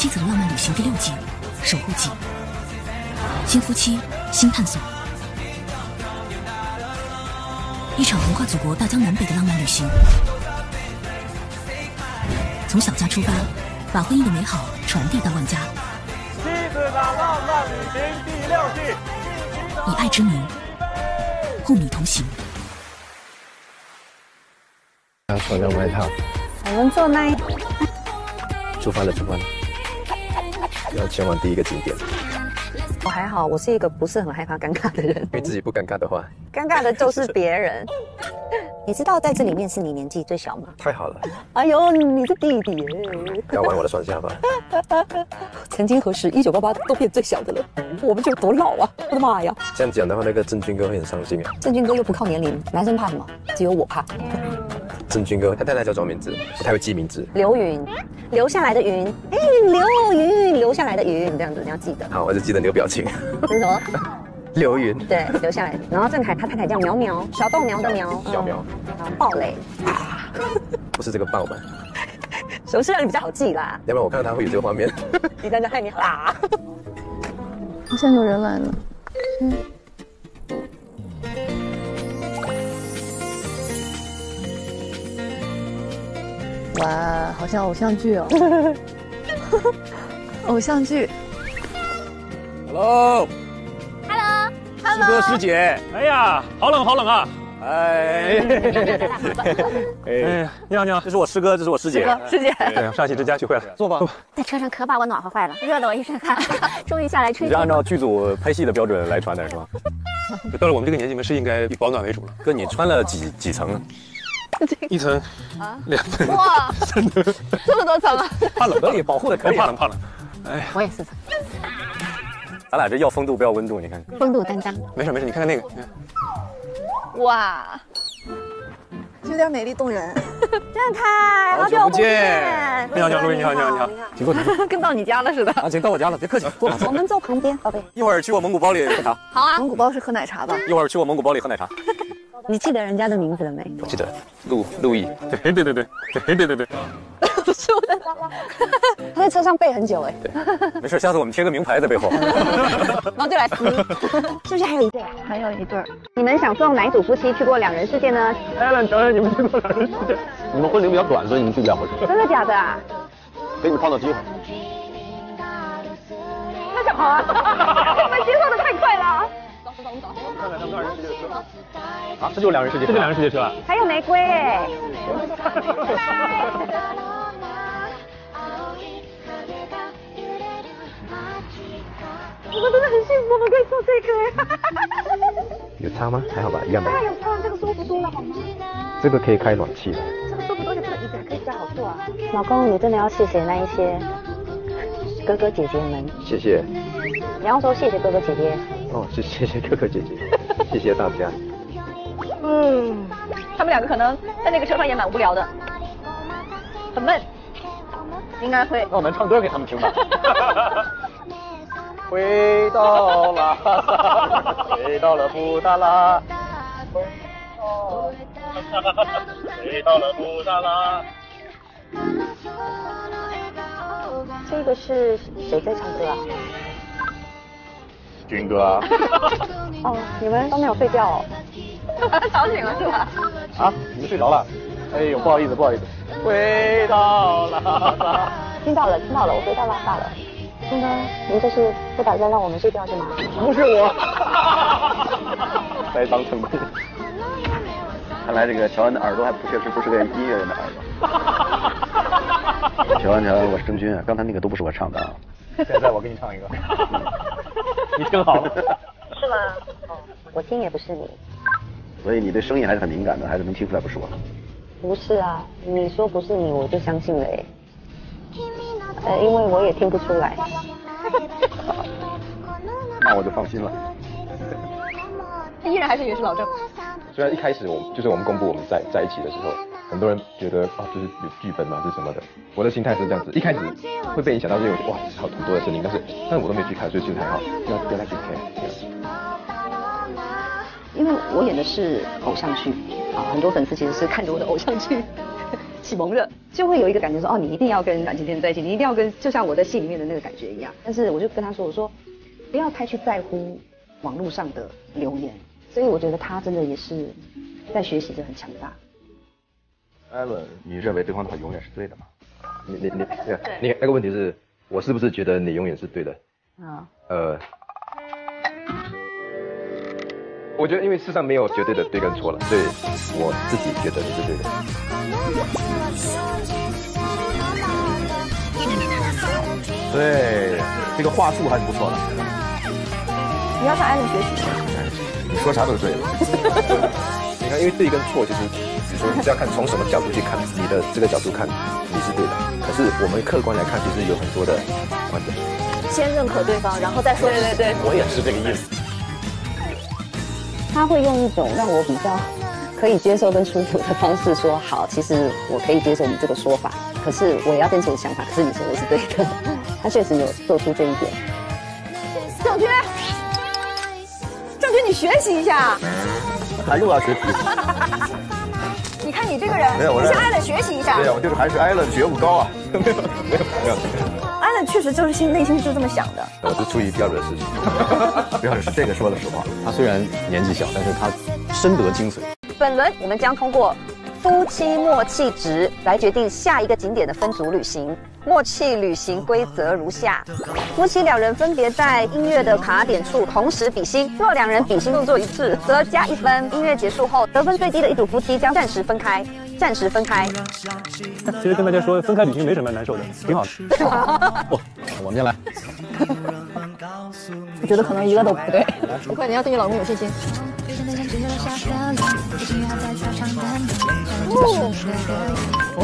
妻子的浪漫旅行》第6季守护季，新夫妻新探索，一场横跨祖国大江南北的浪漫旅行，从小家出发，把婚姻的美好传递到万家。妻子的浪漫旅行第6季，以爱之名，护你同行。要穿上外套，我们做那一。出发了！要前往第一个景点。我还好，我是一个不是很害怕尴尬的人。因为自己不尴尬的话，尴尬的就是别人。你知道在这里面是你年纪最小吗？太好了！哎呦，你是弟弟耶！要玩我的双下巴。曾经何时，1988都变最小的了，我们就多老啊！我的妈呀！这样讲的话，那个郑钧哥会很伤心啊。郑钧哥又不靠年龄，男生怕什么？只有我怕。郑钧哥，他太太叫什么名字？不太会记名字。刘云，留下来的云，哎，刘云，留下来的云，这样子你要记得。好，我就记得你的表情。是什么？刘云。对，留下来。然后郑恺他太太叫苗苗，小豆苗的苗。小苗。暴雷。不是这个暴吧？手势让你比较好记啦。要不然我看到他会有这个画面。你在那害你啦。好像有人来了。嗯。哇，好像偶像剧哦！偶像剧。Hello， 师哥师姐，哎呀，好冷好冷啊！哎，哎，你好你好，这是我师哥，这是我师姐。师姐，对，上一期这家聚会了，坐吧。在车上可把我暖和坏了，热的我一身汗，终于下来吹。你是按照剧组拍戏的标准来穿的是吗？到了我们这个年纪，你们是应该以保暖为主了。哥，你穿了几层？一层啊，2层，哇，这么多层啊！怕冷的也保护的可以，怕冷。哎，我也是。咱俩这要风度不要温度，你看。风度担当。没事，你看看那个。哇，有点美丽动人。郑恺，好久不见。你好，请过来。跟到你家了似的。啊，请到我家了，别客气，坐吧。我们坐旁边，宝贝。一会儿去我蒙古包里喝茶。好啊。蒙古包是喝奶茶吧？一会儿去我蒙古包里喝奶茶。你记得人家的名字了没？我记得，陆毅。对。不是我的，他在车上背很久哎。对，没事，下次我们贴个名牌在背后。然后就来撕，是不是还有一对？还有一对。你们想送哪一组夫妻去过2人世界呢？Allen，等等，你们去过2人世界？你们婚龄比较短，所以你们去不了婚。真的假的啊？给你们创造机会。那就好啊！你们节奏的太快了。啊，这就是2人世界，这就2人世界车啊！还有玫瑰哎！我们真的很幸福，我们可以做这个哎！有差吗？还好吧，一样吧。当然有差，这个舒服多了好吗？这个可以开暖气的。这个舒服多了，这个椅子可以比较好坐啊。老公，你真的要谢谢那一些哥哥姐姐们。谢谢。你要说谢谢哥哥姐姐。哦，谢谢哥哥姐姐，谢谢大家。嗯，他们两个可能在那个车上也蛮无聊的，很闷，应该会。那我们唱歌给他们听吧。回到拉萨，回到了布达拉，回到了布达拉。这个是谁在唱歌啊？军哥啊！哦，你们都没有睡觉哦？把他吵醒了是吧？啊，你们睡着了？哎呦，不好意思。回到拉萨。听到了，我回到拉萨了。军哥，您这是不打算让我们睡觉是吗？不是我。栽赃成功。看来这个乔安的耳朵还确实不是个音乐人的耳朵。乔安，我是郑钧啊，刚才那个都不是我唱的啊。现在我给你唱一个。你听好了，是吗？哦，我听也不是你，所以你对声音还是很敏感的，还是能听出来不是我。不是啊，你说不是你，我就相信了哎。因为我也听不出来。那我就放心了。依然还是原始老郑。虽然一开始我们公布我们在一起的时候，很多人觉得啊，这是有剧本嘛，这是什么的。我的心态是这样子，一开始会被影响到，因为哇，好很多的声音，但我都没去看，所以其实还好，不要太去看。因为我演的是偶像剧啊，很多粉丝其实是看着我的偶像剧启蒙着，就会有一个感觉说，哦，你一定要跟阮经天在一起，你一定要跟，就像我在戏里面的那个感觉一样。但是我就跟他说，我说不要太去在乎网络上的留言，所以我觉得他真的也是在学习着很强大。艾伦，你认为对方的话永远是对的吗？你那个问题是，我是不是觉得你永远是对的？啊、嗯，我觉得，因为世上没有绝对的对跟错了，所以我自己觉得你是对的。对，这个话术还是不错的。你要向艾伦学习。你说啥都是对的。你看，因为对跟错，就是比如说你只要看从什么角度去看，你的这个角度看你是对的，可是我们客观来看，其实有很多的观点。先认可对方，然后再说。对对对，我也是这个意思。他会用一种让我比较可以接受跟舒服的方式说，好，其实我可以接受你这个说法，可是我也要坚持我的想法，可是你说我是对的。他确实有做出这一点。郑钧，你学习一下。还是我要学习。你看你这个人，你向艾伦学习一下。对啊，我就是还是艾伦觉悟高啊。没有。艾伦确实就是内心就这么想的。我是出于标准的事情，标准是这个说的实话。他虽然年纪小，但是他深得精髓。本轮我们将通过夫妻默契值来决定下一个景点的分组旅行。默契旅行规则如下：夫妻两人分别在音乐的卡点处同时比心，若两人比心动作一致，则加一分。音乐结束后，得分最低的一组夫妻将暂时分开。暂时分开。其实跟大家说，分开旅行没什么难受的，挺好的。我们先来。我觉得可能一个都不对。不会，你要对你老公有信心。可以。哇，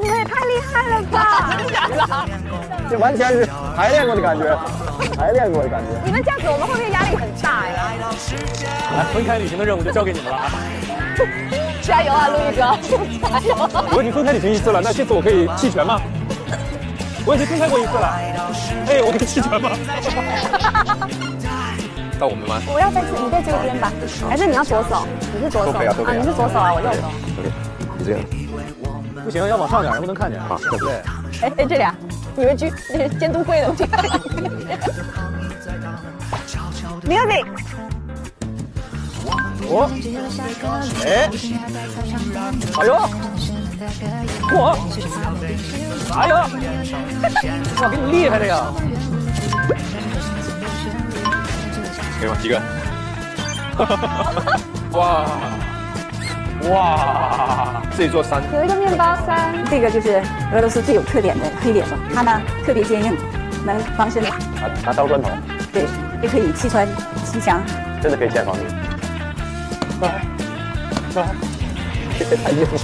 你们也太厉害了吧！这完全是排练过的感觉，你们这样子，我们会不会压力很大呀？来，分开旅行的任务就交给你们了啊！加油啊，陆毅哥！加油！我已经分开旅行一次了，那这次我可以弃权吗？我已经分开过一次了，哎，我可以弃权吗？到我们吗？我要在这，你在这边吧？还是你要左手？你是左手啊？你是左手啊？我右手。你这样。不行，要往上点，不能看见啊！对。哎，这俩，你们去监督会的，我去看。Music。哦。哎。哎呦。嚯！哎呦，哇，给你厉害这个！给我几个！哇哇，这座山有一个面包山，这个就是俄罗斯最有特点的黑脸吧，它呢特别坚硬，能防身。拿刀砖头。对，也可以气穿气墙。真的可以建房子。来，这太厉害了。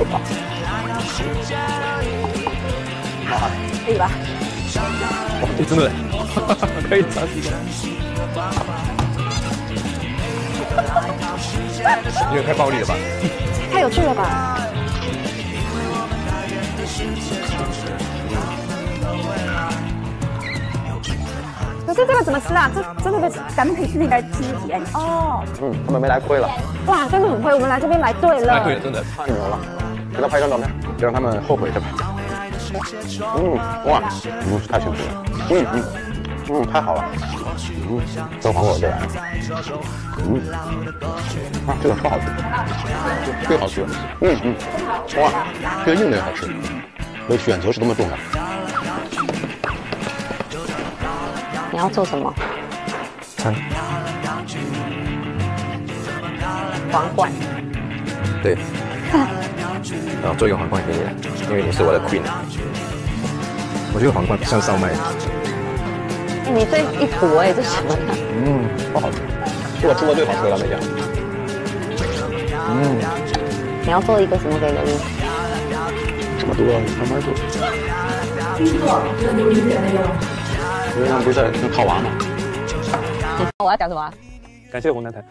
可以吧？哇，这真的可以尝试一下。有点太暴力了吧？太有趣了吧？可是这个怎么吃啊？这个咱们可以去那边吃体验哦。嗯，他们没来亏了。哇，真的很亏，我们来这边来对了。来对了，真的太牛了！给他拍张照片，别让他们后悔，对吧？嗯，哇，嗯，太幸福了，嗯，太好了，嗯，都还我这来了，嗯，啊，这个超好吃，最好吃，哇，这个硬的也好吃，所以选择是多么重要。你要做什么？猜。皇冠。对。然后做一个皇冠给你，因为你是我的 queen。我觉得皇冠像烧麦。你这一坨哎，这什么呀？嗯，不好吃，是我吃过最好吃的辣梅酱。嗯。你要做一个什么给刘毅？这么多，慢慢做。刘毅不是那套娃吗？我要讲什么？感谢湖南台，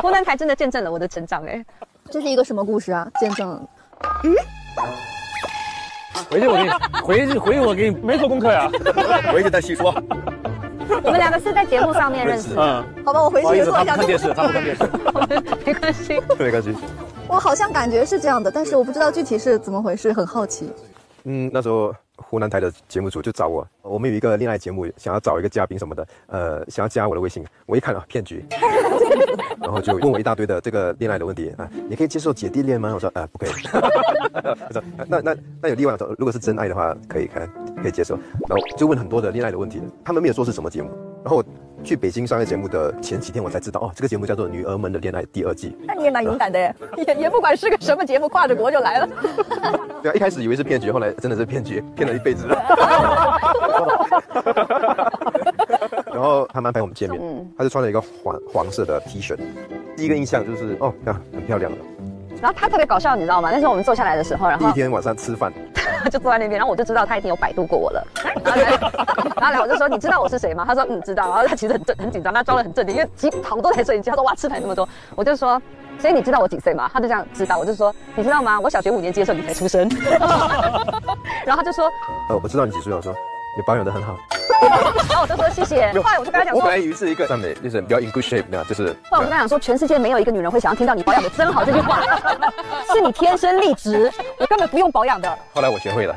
湖南台真的见证了我的成长哎。这是一个什么故事啊？见证。嗯。回去我给你，回去我给你，没做功课呀。回去再细说。我们两个是在节目上面认识的。好吧，我回去做一下。他不看电视，他不看电视。没关系，没关系。我好像感觉是这样的，但是我不知道具体是怎么回事，很好奇。嗯，那时候湖南台的节目组就找我，我们有一个恋爱节目，想要找一个嘉宾什么的，想要加我的微信，我一看啊，骗局。然后就问我一大堆的这个恋爱的问题啊，你可以接受姐弟恋吗？我说啊，不可以。我说那有例外，我说如果是真爱的话，可以接受。然后就问很多的恋爱的问题，他们没有说是什么节目。然后去北京上个节目的前几天，我才知道哦，这个节目叫做《女儿们的恋爱》第二季。那你也蛮勇敢的耶，也不管是个什么节目，跨着国就来了。对啊，一开始以为是骗局，后来真的是骗局，骗了一辈子。然后他们安排我们见面，他就穿了一个黄色的 T 恤，第一个印象就是哦，很漂亮的。然后他特别搞笑，你知道吗？那时候我们坐下来的时候，然后第一天晚上吃饭，就坐在那边，然后我就知道他一定有百度过我了。然后来我就说你知道我是谁吗？他说知道。然后他其实很紧张，他装得很镇定，因为好多台摄影机，他说哇吃牌那么多，我就说。所以你知道我几岁吗？他就这样知道，我就说你知道吗？我小学5年级的时候你才出生。然后他就说，我知道你几岁了，我说你保养得很好。然后我就说谢谢。后来我就跟他讲说，我本来以为是一个赞美，就是比较 in good shape 那样，就是。后来我跟他讲说，全世界没有一个女人会想要听到你保养得真好这句话，是你天生丽质，我根本不用保养的。后来我学会了。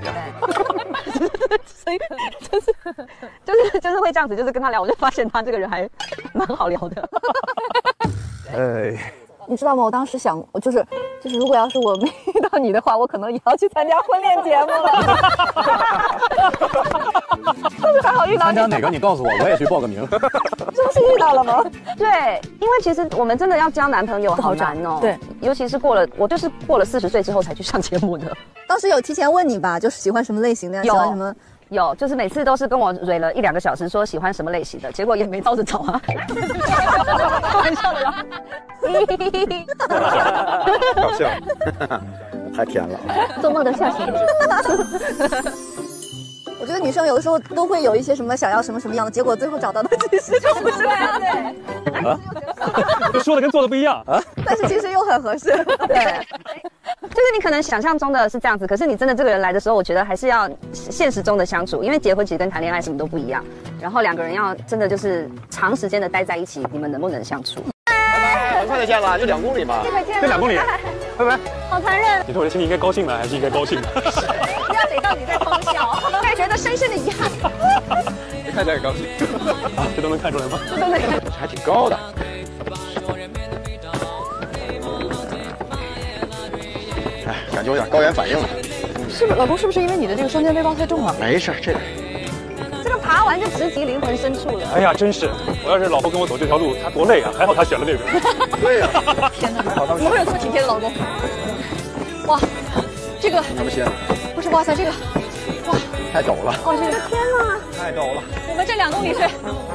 所以就是会这样子，就是跟他聊，我就发现他这个人还蛮好聊的。哎。你知道吗？我当时想，我就是，如果要是我没遇到你的话，我可能也要去参加婚恋节目了。是不是还好遇到你？参加哪个？你告诉我，我也去报个名。真是遇到了吗？对，因为其实我们真的要交男朋友好难哦。对，尤其是我就是过了40岁之后才去上节目的。当时有提前问你吧，就是喜欢什么类型的呀？喜欢什么？有，就是每次都是跟我蕊了1-2个小时，说喜欢什么类型的，结果也没到着找啊。开玩笑的呀，搞笑，太甜了，做梦的笑死。我觉得女生有的时候都会有一些什么想要什么样的，结果最后找到的其实就不是那样的。就说的跟做的不一样啊，但是其实又很合适。对，就是你可能想象中的是这样子，可是你真的这个人来的时候，我觉得还是要现实中的相处，因为结婚其实跟谈恋爱什么都不一样。然后2个人要真的就是长时间的待在一起，你们能不能相处？很快就见了，就2公里嘛，就2公里，拜拜。好残忍！你说我的心里应该高兴呢，还是应该高兴呢？不要等到你在偷笑，但觉得深深的遗憾。你看起来很高兴，这都能看出来吗？这都能看，还挺高的。哎，感觉有点高原反应了。是不是老公？是不是因为你的这个双肩背包太重了？没事，这个爬完就直击灵魂深处了。哎呀，真是！我要是老婆跟我走这条路，她多累啊！还好她选了这个。对呀。天哪！怎么会有这么体贴的老公？哇，这个那不行。不是，哇塞，这个，哇，太陡了。哇，这个天哪！太陡了。我们这2公里是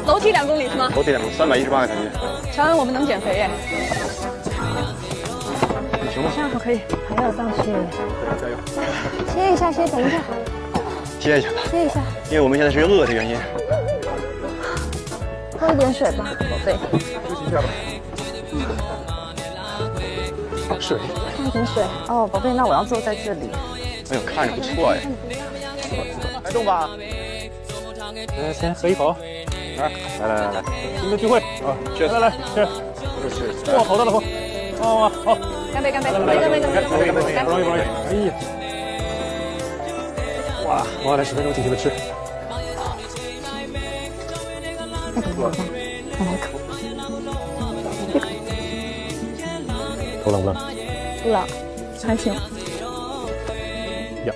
楼梯2公里是吗？楼梯2公里，318个台阶。乔恩，我们能减肥耶。行吗？这样可以，还要上去。加油！歇一下，等一下。歇一下吧，因为我们现在是饿的原因。喝一点水吧，宝贝。休息一下吧。水。喝一点水。哦，宝贝，那我要坐在这里。哎呦，看着不错哎。来动吧。来，先喝一口。来，今天聚会啊，来，吃。哇，好大的风！哇，好。干杯，干杯，干杯！不容易。哎呀。哇，我要来10分钟尽情的吃。再等一下，再来一口。这个够冷不冷？不冷，还行。呀，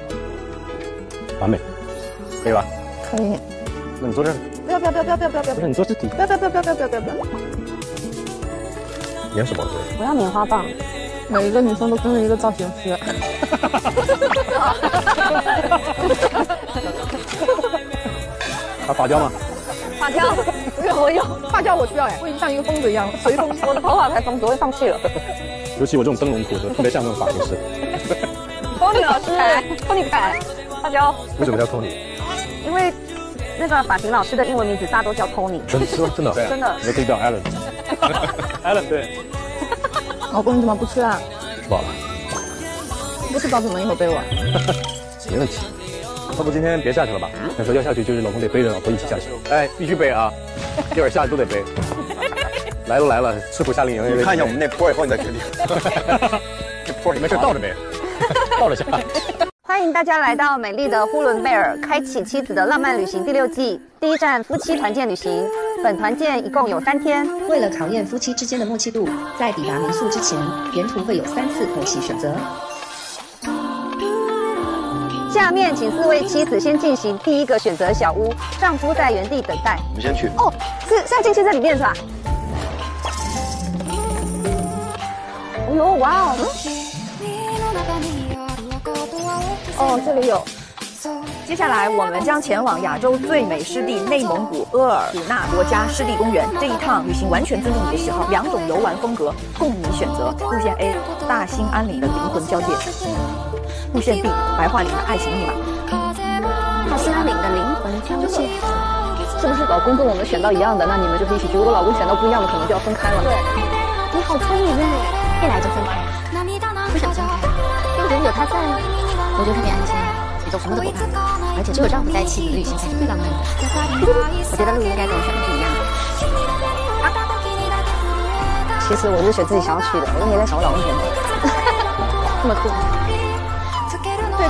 完美，可以吧？可以。那你坐这儿。不要！不是你坐这底。不要！你要什么？我要棉花棒。每一个女生都跟着一个造型师。还发胶吗？发胶，我有发胶，我需要哎，我已经像一个疯子一样随风。我的头发才从昨天放弃了。尤其我这种灯笼裤，就特别像那种发型师。Tony 老师，Tony 凯，发胶。为什么叫 Tony？ 因为那个发型老师的英文名字大都叫 Tony。真的。你可以叫 Allen。Allen 对。老公，你怎么不吃啊？吃饱了。不吃饱怎么一会儿背我？没问题。要不今天别下去了吧？要说要下去，就是老公得背着老婆一起下去。哎，必须背啊！一会儿下去都得背。来都来了，吃苦夏令营。你看一下我们那坡以后，你再决定。这坡里面是倒着背，倒着下。欢迎大家来到美丽的呼伦贝尔，开启妻子的浪漫旅行第6季，第一站夫妻团建旅行。本团建一共有3天。为了考验夫妻之间的默契度，在抵达民宿之前，沿途会有3次透析选择。 下面请4位妻子先进行第一个选择小屋，丈夫在原地等待。我们先去哦，是要进去这里面是吧？哎呦，哇哦！哦，这里有。接下来我们将前往亚洲最美湿地内蒙古额尔古纳国家湿地公园。这一趟旅行完全尊重你的喜好，2种游玩风格供你选择。路线 A： 大兴安岭的灵魂交界。 路线 B： 白桦林的爱情密码。大兴安岭的灵魂交界，是不是老公跟我们选到一样的？那你们就是一起去。如果老公选到不一样的，可能就要分开了。对，你好聪明啊，一来就分开。不想分开，因为有他在，我就特别安心，也就什么都不怕。而且只有丈夫在一起，旅行才是最浪漫的。我觉得露露应该跟我选的不一样。其实我是选自己想要去的，我都没在想我老公选择。这么酷。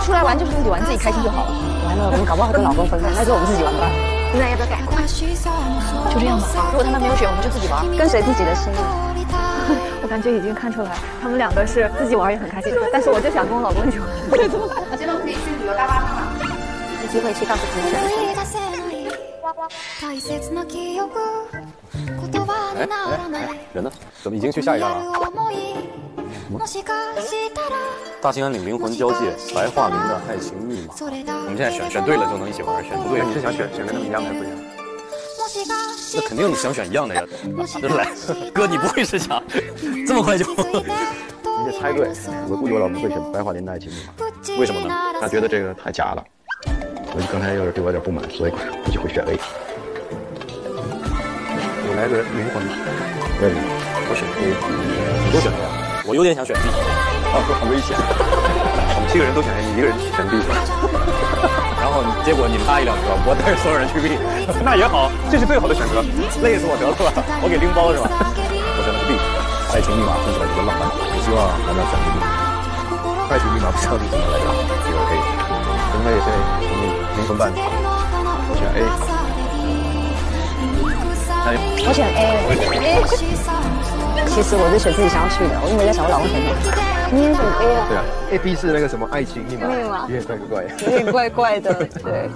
出来玩就是自己玩，自己开心就好了。完了，我们搞不好跟老公分开，那就我们自己玩吧。现在要不要改？就这样吧。如果他们没有选，我们就自己玩，跟随自己的心意。我感觉已经看出来，他们2个是自己玩也很开心，但是我就想跟我老公一起玩。我觉得我可以去旅游大巴上了，有机会去告诉自己选择。哎，人呢？怎么已经去下一站了？ 大兴安岭灵魂交界，白桦林的爱情密码。我们现在选对了就能一起玩，选不对你是想选跟他们一样的还是不一样？那肯定你想选一样的呀！来，哥，你不会是想这么快就？你得猜对，我估计我老公会选白桦林的爱情密码。为什么呢？他觉得这个太假了。我刚才要是对我有点不满，所以我就会选 A。我来个灵魂吧。对，我选 A， 你都选 A。 我有点想选 B， 啊，很危险。我们7个人都选 A， 你1个人选 B， 然后结果你拉一辆车，我带着所有人去 B， 那也好，这是最好的选择。累死我得了吧，我给拎包是吧？我选的是 B， 爱情密码听起来比较浪漫，我希望咱们选 B。爱情密码不知道是什么来着，比如 A， 因为谁你灵魂伴侣，我选 A， 我选 A。 其实我是选自己想要去的，我就没在想我老公选哪。你也选 A 啊？对啊 ，A B 是那个什么爱情密码，对吗？有点怪怪的，有点怪怪的，对。